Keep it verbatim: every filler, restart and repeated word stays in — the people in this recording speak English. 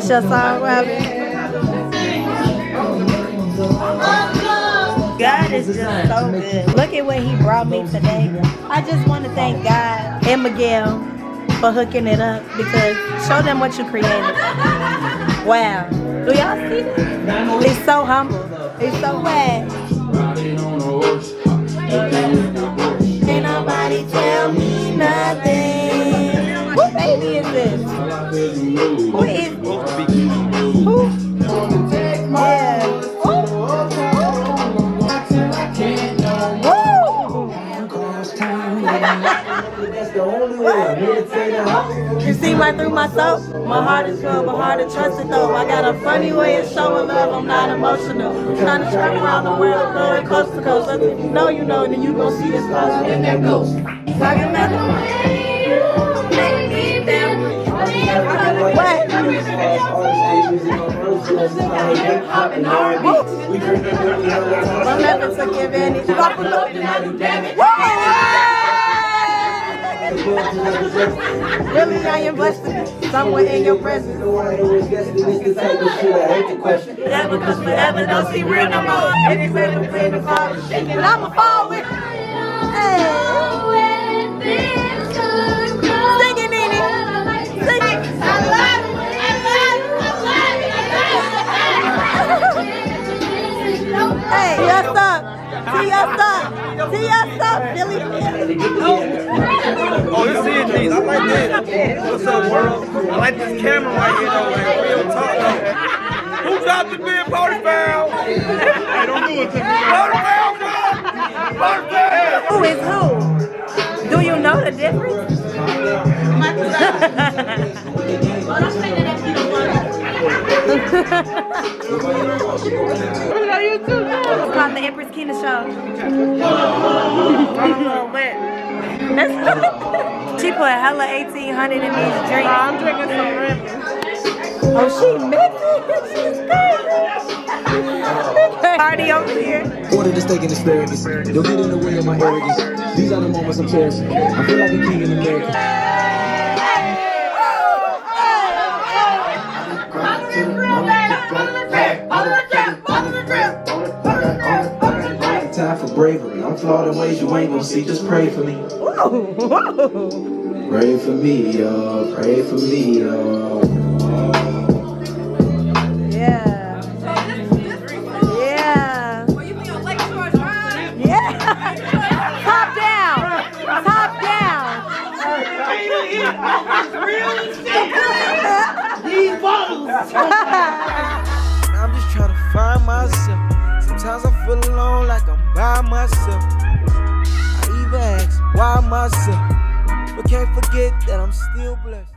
That's your song, Robin. God is just so good. Look at what he brought me today. I just want to thank God and Miguel for hooking it up, because show them what you created. Wow. Do y'all see that? It's so humble. It's so bad. Can't nobody tell me nothing. Who baby is this? Who is this? Who? You see right through myself? My heart is good, but hard to trust it though. I got a funny way of showing love, I'm not emotional. Trying to travel around the world, going coast to coast. If you know, you know, then you gon' see this love in that ghost. Talking about the way you make me feel. What? We drink the I'm never to give anything. I put up and I do damage. Really, I am blessed to be somewhere in your presence. Never, cause forever don't see real no more. And it's ever playing the fall and shaking, and I'ma fall with you. Singing in it. Singing. I love it. I love it. I love it. Hey, what's up? See, what's up? See yourself, Billy. Oh, you're seeing these. I like this. What's up, world? I like this camera right here, though. Like, real talk, though. Who dropped the big party foul? Hey, don't do it to me. Party foul, bro! Party foul! Who is who? Do you know the difference? It's called the Empress Keena Show. She put hella eighteen hundred in these drinks. I'm drinking some ribbon. Oh, she mixed it. She's crazy. Party over here. Order this steak and asparagus. They'll get in the way of my arrogance. These are the moments I'm cherishing. I feel like a king in America. For bravery, I'm flawed in ways you ain't gonna see. Just pray for me. Whoa, whoa. Pray for me, y'all. Pray for me, y'all. Yeah. Yeah. Yeah. Top down. Top down. These bottles. I'm just trying to find myself. Sometimes I feel alone, like I'm by myself. I even ask why myself, but can't forget that I'm still blessed.